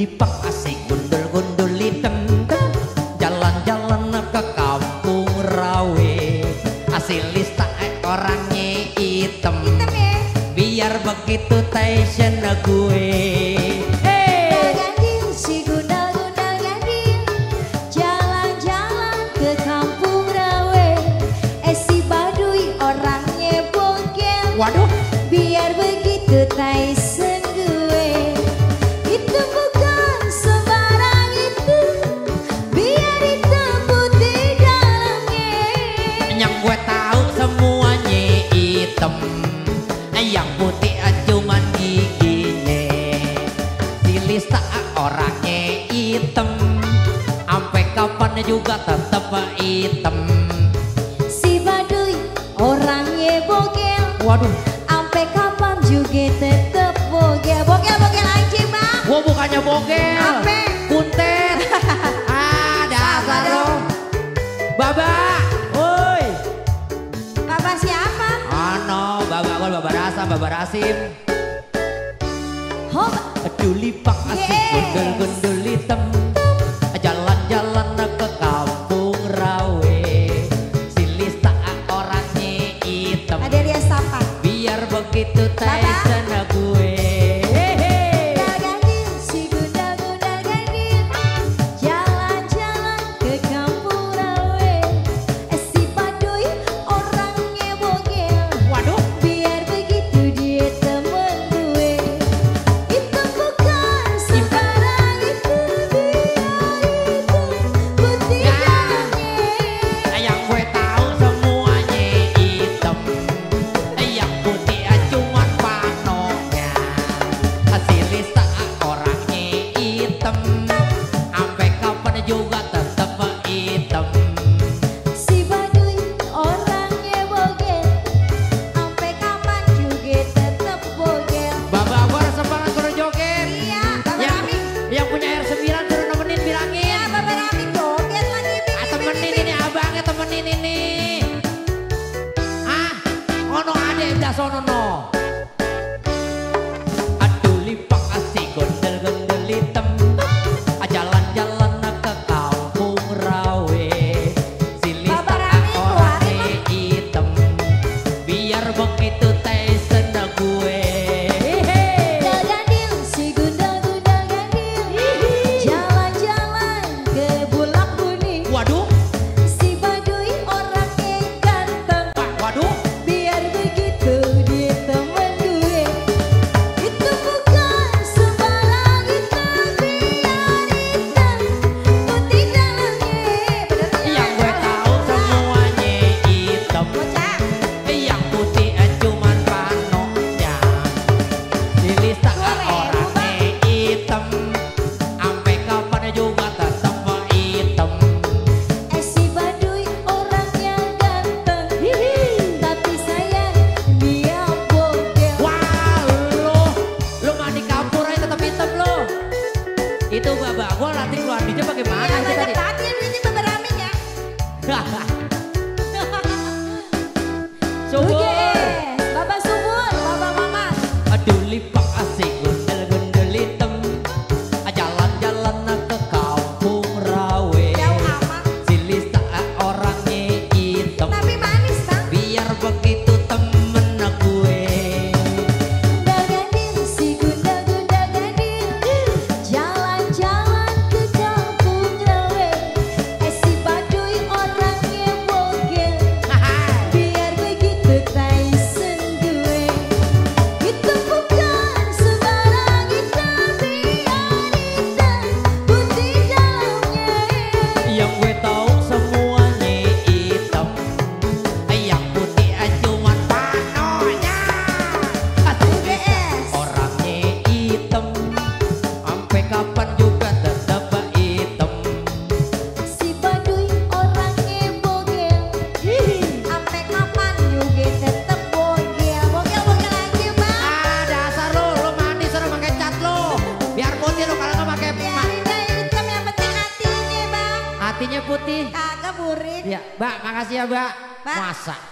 Lipak asik gundul-gunduli tendang, jalan-jalan ke kampung rawe. Asilis tak orangnya hitam, biar begitu tension gue. Hey, gading si gundul-gundul gading, jalan-jalan ke kampung rawe. Si Baduy orangnya bogel, waduh, biar begitu tension gue. Itu yang putih cuman giginya, silis tak orangnya hitam, ampe kapan juga tetep hitam. Si Baduy orangnya bogel, waduh, ampe kapan juga tetep bogel. Bogel bogel aja bang, gua bukannya bogel, ampe kuntet, ada apa dong, babak. Babar Asim, lipak asik gundul-gundul hitam, jalan-jalan ke kampung rawe. Silis tak orangnya hitam, ada dia sapa, biar begitu taisen gue. Sonono aduh lipak asik gondel-gondel hitam, jalan-jalan ke kampung rawe. Silis tak orangnya hitam, biar begitu taisen gue. Gadil si gundal-gundal gadil, jalan-jalan ke bulak buni. Waduh, si Baduy orangnya ganteng, waduh, biar begitu itu bapak, gua nanti keluar duitnya bagaimana sih tadi? Iya, ada duitnya beramin ya. Subur, bapak subur, bapak mama. Aduh lipak asik gundel-gundel hitam, jalan-jalan ke kampung rawe. Jauh amat. Silis tak orangnya hitam, tapi manis tak? Biar begitu temen gue. Putih, agak burik. Ya, Mbak, makasih ya, Mbak. Masa